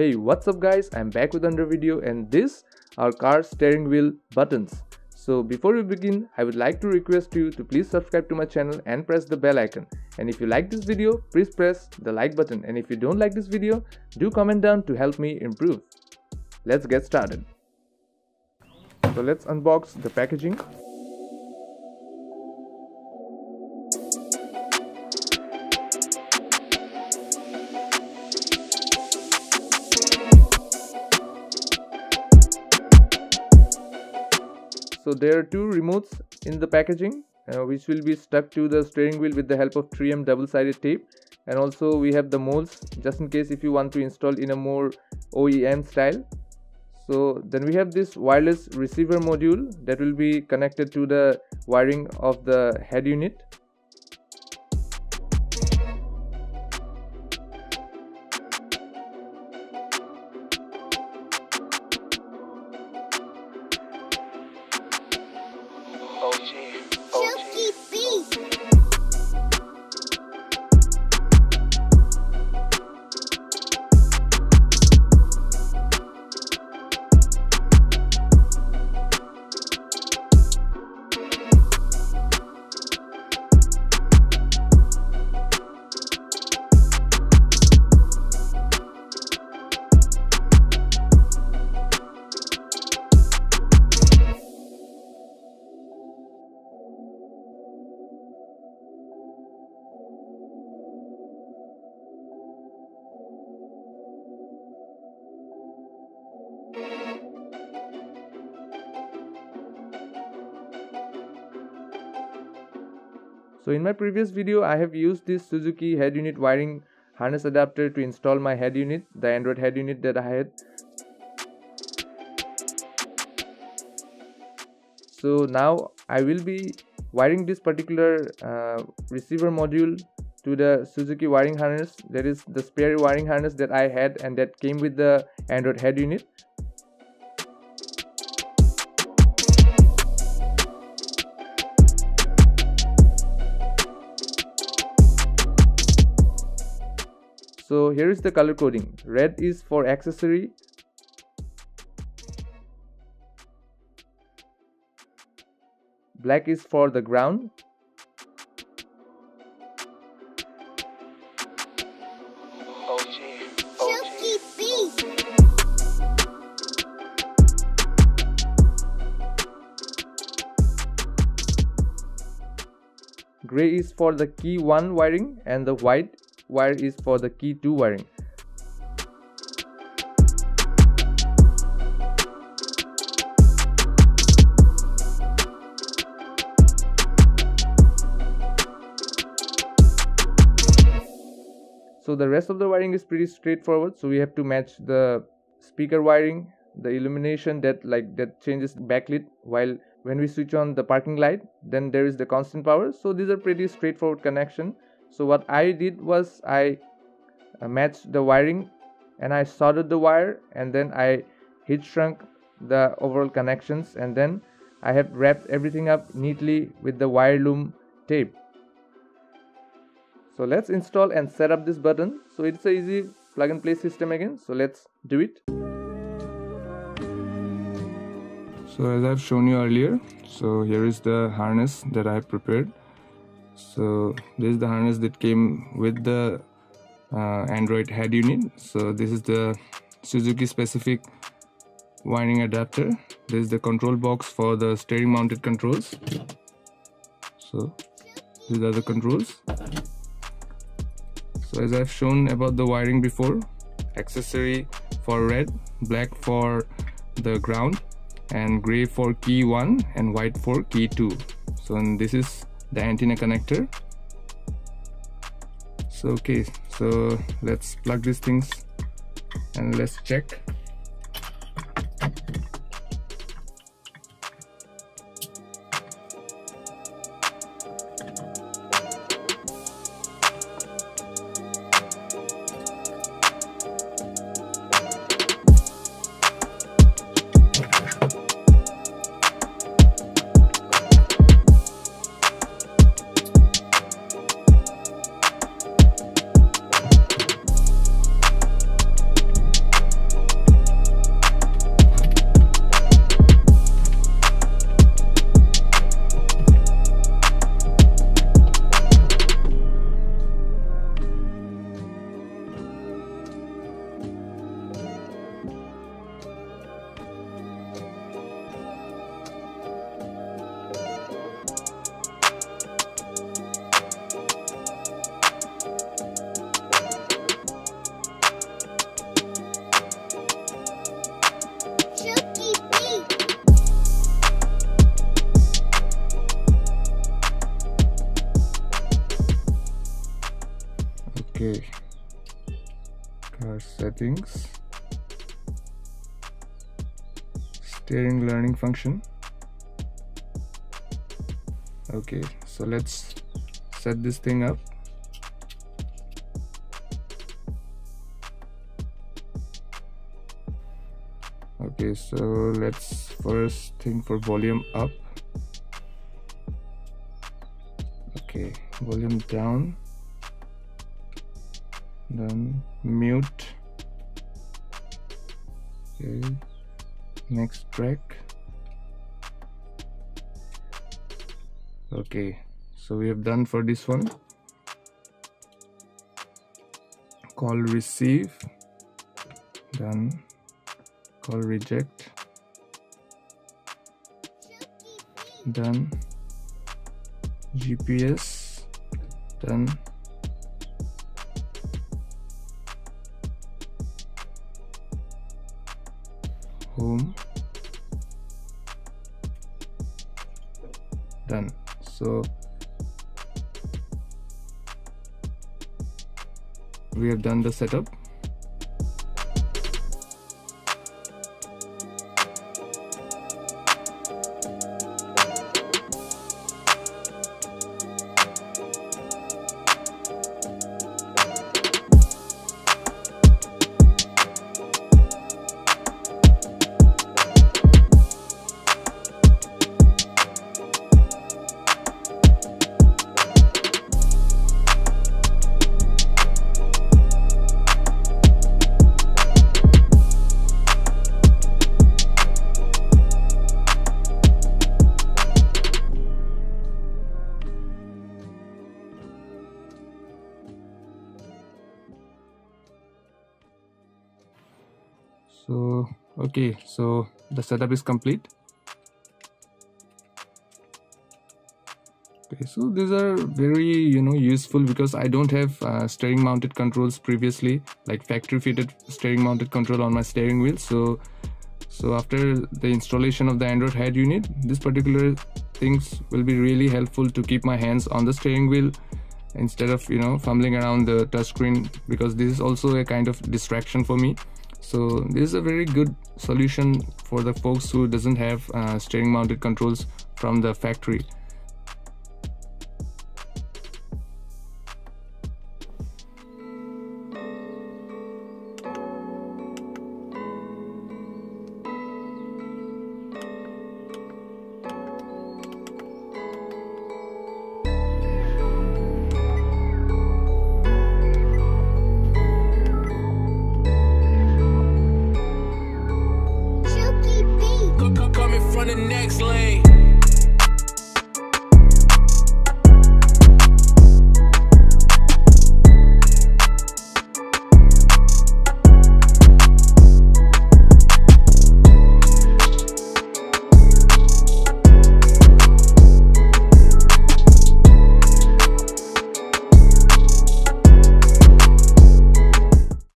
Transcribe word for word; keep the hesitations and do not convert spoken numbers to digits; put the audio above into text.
Hey, what's up guys, I'm back with another video, and this are car steering wheel buttons. So before we begin, I would like to request you to please subscribe to my channel and press the bell icon. And if you like this video, please press the like button, and if you don't like this video, do comment down to help me improve. Let's get started. So let's unbox the packaging. So there are two remotes in the packaging uh, which will be stuck to the steering wheel with the help of three M double-sided tape, and also we have the molds just in case if you want to install in a more O E M style. So then we have this wireless receiver module that will be connected to the wiring of the head unit. So in my previous video, I have used this Suzuki head unit wiring harness adapter to install my head unit, the Android head unit that I had. So now I will be wiring this particular uh, receiver module to the Suzuki wiring harness, that is the spare wiring harness that I had and that came with the Android head unit. So here is the color coding. Red is for accessory, black is for the ground, gray is for the key one wiring, and the white wire is for the key two wiring. So the rest of the wiring is pretty straightforward. So we have to match the speaker wiring, the illumination that like that changes backlit while when we switch on the parking light, then there is the constant power. So these are pretty straightforward connection. So what I did was I matched the wiring and I soldered the wire, and then I heat shrunk the overall connections, and then I have wrapped everything up neatly with the wire loom tape. So let's install and set up this button. So it's an easy plug and play system again. So let's do it. So as I've shown you earlier, so here is the harness that I have prepared. So this is the harness that came with the uh, Android head unit. So this is the Suzuki specific wiring adapter. This is the control box for the steering mounted controls. So these are the controls. So as I've shown about the wiring before, accessory for red, black for the ground, and gray for key one and white for key two. So and this is the antenna connector. So okay, so let's plug these things and let's check. things. Steering learning function. Okay, so let's set this thing up. Okay, so let's first thing for volume up. Okay, volume down. Then mute. Okay, next track. Okay, so we have done for this one. Call receive, done. Call reject, done. G P S, done. Home, done. So we have done the setup. So, okay, so the setup is complete. Okay, so these are very, you know, useful because I don't have uh, steering mounted controls previously, like factory fitted steering mounted control on my steering wheel. So, so after the installation of the Android head unit, this particular things will be really helpful to keep my hands on the steering wheel instead of, you know, fumbling around the touchscreen, because this is also a kind of distraction for me. So this is a very good solution for the folks who doesn't have uh, steering mounted controls from the factory. Coming from the next lane.